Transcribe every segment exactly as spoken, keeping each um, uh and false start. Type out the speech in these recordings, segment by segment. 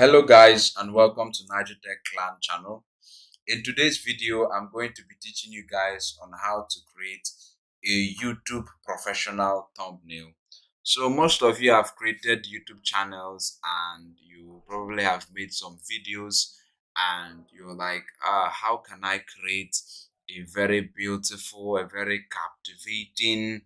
Hello guys, and welcome to NaijaTechClan channel. In today's video, I'm going to be teaching you guys on how to create a YouTube professional thumbnail. So most of you have created YouTube channels and you probably have made some videos and you're like, uh, how can I create a very beautiful, a very captivating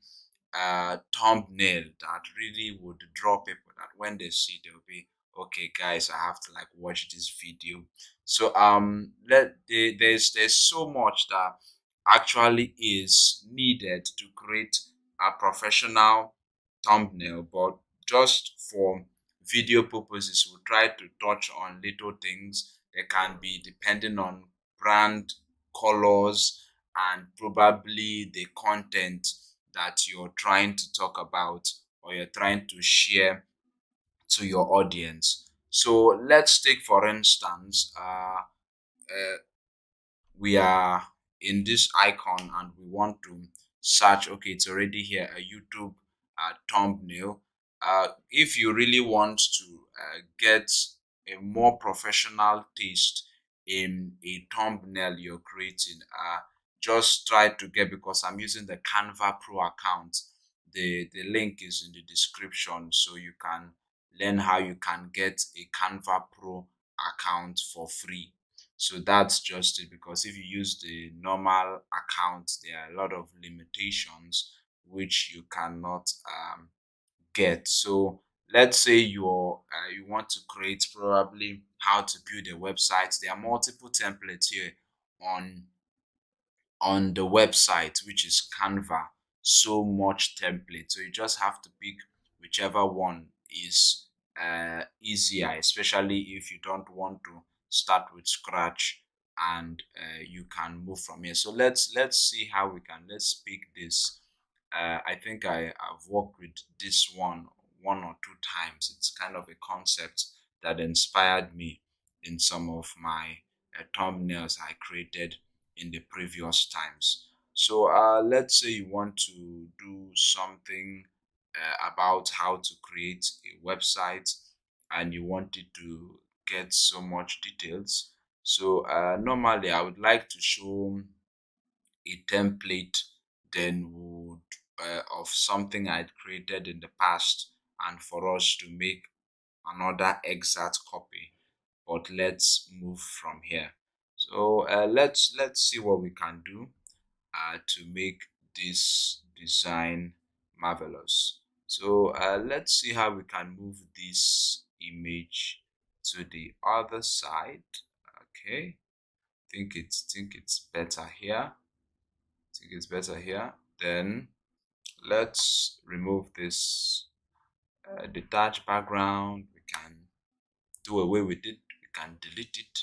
uh, thumbnail that really would draw people, that when they see, they'll be, okay guys, I have to like watch this video. So um let the, there's there's so much that actually is needed to create a professional thumbnail, but just for video purposes we'll try to touch on little things that can be depending on brand, colors, and probably the content that you're trying to talk about or you're trying to share to your audience. So let's take, for instance, uh, uh, we are in this icon and we want to search. Okay, it's already here, a YouTube uh, thumbnail. Uh, if you really want to uh, get a more professional taste in a thumbnail you're creating, uh, just try to get, because I'm using the Canva Pro account, the, the link is in the description, so you can learn how you can get a Canva Pro account for free. So that's just it, because if you use the normal account, there are a lot of limitations which you cannot um, get. So let's say you're, uh, you want to create probably how to build a website. There are multiple templates here on, on the website, which is Canva, so much template. So you just have to pick whichever one is uh, easier, especially if you don't want to start with scratch and uh, you can move from here. So let's let's see how we can, let's pick this. Uh, I think I, I've worked with this one one or two times. It's kind of a concept that inspired me in some of my uh, thumbnails I created in the previous times. So uh, let's say you want to do something Uh, about how to create a website and you wanted to get so much details. So uh, normally I would like to show a template then would uh, of something I'd created in the past, and for us to make another exact copy, but let's move from here. So uh, let's let's see what we can do uh, to make this design marvelous. So uh, let's see how we can move this image to the other side. Okay, think it's think it's better here. Think it's better here. Then let's remove this uh, detached background. We can do away with it. We can delete it.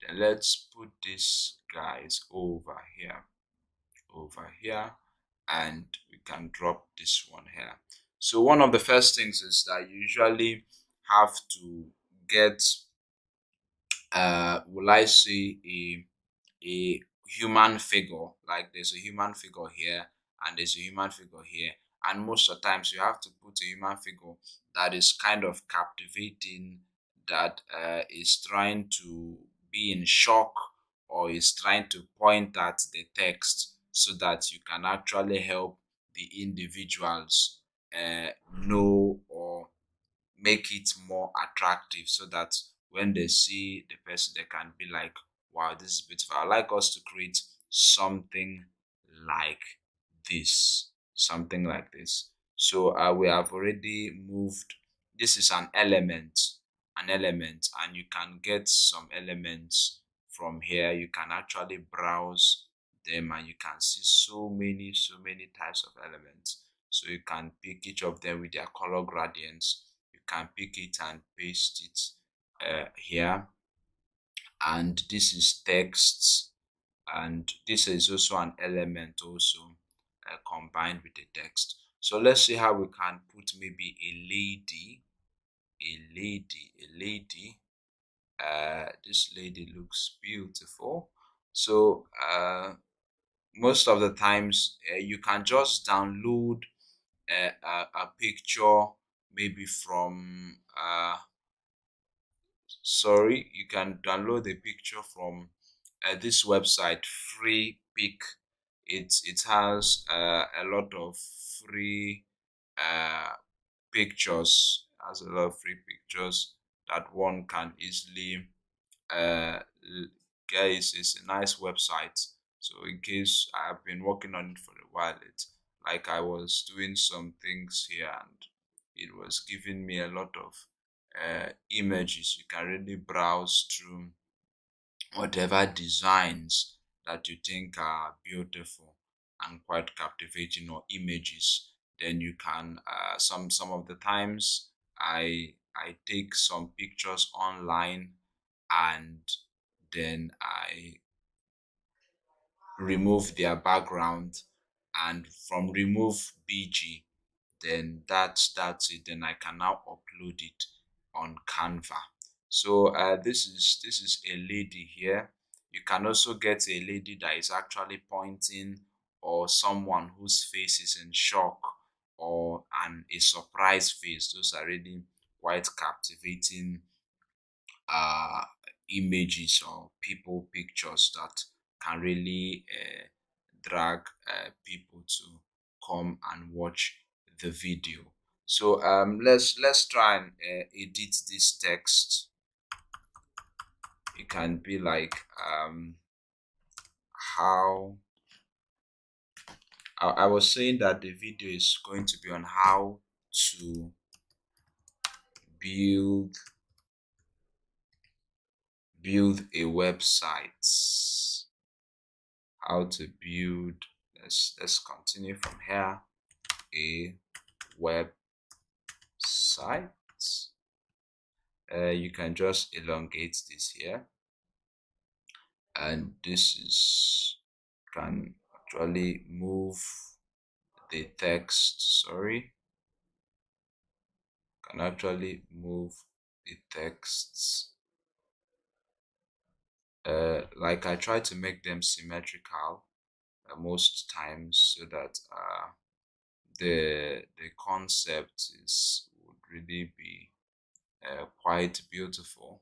Then let's put these guys over here, over here, and we can drop this one here. So one of the first things is that you usually have to get, uh, will I say, a, a human figure. Like there's a human figure here and there's a human figure here. And most of the times you have to put a human figure that is kind of captivating, that uh, is trying to be in shock or is trying to point at the text, so that you can actually help the individuals Uh, know or make it more attractive, so that when they see the person they can be like, wow, this is beautiful. I like us to create something like this, something like this. So uh, we have already moved, this is an element, an element, and you can get some elements from here. You can actually browse them and you can see so many so many types of elements. So you can pick each of them with their color gradients. You can pick it and paste it uh, here. And this is text. And this is also an element also uh, combined with the text. So let's see how we can put maybe a lady. A lady, a lady. Uh, this lady looks beautiful. So uh, most of the times uh, you can just download A, a, a picture maybe from uh, sorry, you can download a picture from uh, this website, Freepik. It's it has uh, a lot of free uh, pictures. It has a lot of free pictures that one can easily uh, get. It's, it's a nice website. So in case I've been working on it for a while, it's like I was doing some things here and it was giving me a lot of uh, images. You can really browse through whatever designs that you think are beautiful and quite captivating, or images. Then you can uh, some some of the times I I take some pictures online and then I remove their background, and from remove B G, then that's that's it. Then I can now upload it on Canva. So uh, this is this is a lady here. You can also get a lady that is actually pointing, or someone whose face is in shock, or an a surprise face. Those are really quite captivating uh, images or people pictures that can really uh, drag uh, people to come and watch the video. So um, let's let's try and uh, edit this text. It can be like um, how I, I was saying that the video is going to be on how to build build a website. How to build, let's, let's continue from here, a website. Uh, you can just elongate this here, and this is, can actually move the text, sorry, can actually move the texts. Uh, like I try to make them symmetrical uh, most times, so that uh, the the concept is would really be uh, quite beautiful.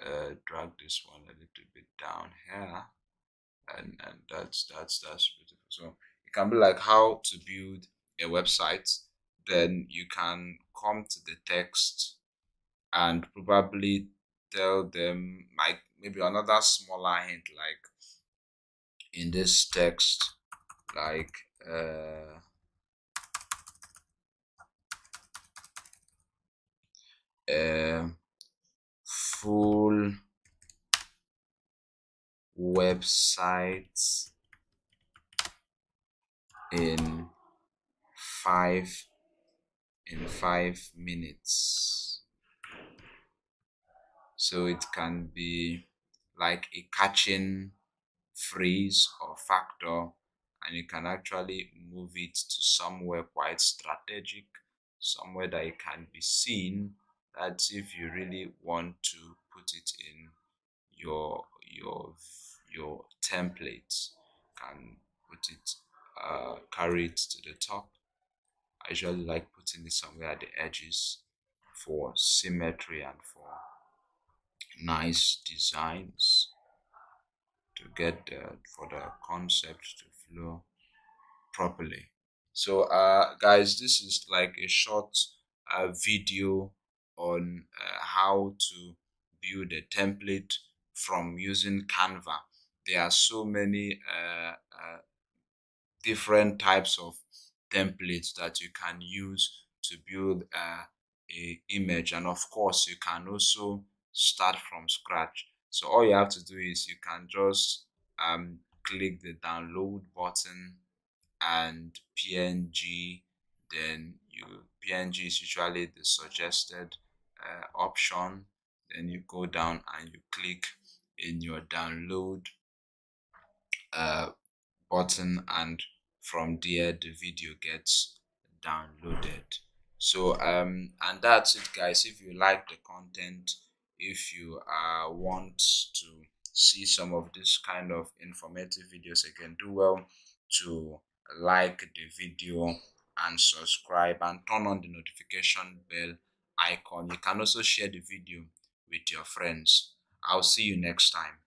Uh, drag this one a little bit down here, and and that's that's that's beautiful. So it can be like how to build a website. Then you can come to the text and probably tell them, like, maybe another smaller hint, like in this text, like uh, uh, full websites in five in five minutes. So it can be like a catching phrase or factor, and you can actually move it to somewhere quite strategic, somewhere that it can be seen. That's if you really want to put it in your your your template. You can put it, uh, carry it to the top. I usually like putting it somewhere at the edges for symmetry and for nice designs, to get the, for the concept to flow properly. So uh guys, this is like a short uh, video on uh, how to build a template from using Canva. There are so many uh, uh, different types of templates that you can use to build uh, a image, and of course you can also start from scratch. So all you have to do is you can just um click the download button and P N G. Then you P N G is usually the suggested uh, option. Then you go down and you click in your download uh button, and from there the video gets downloaded. So um and that's it, guys. If you like the content, if you uh, want to see some of this kind of informative videos again, do well to like the video and subscribe and turn on the notification bell icon. You can also share the video with your friends. I'll see you next time.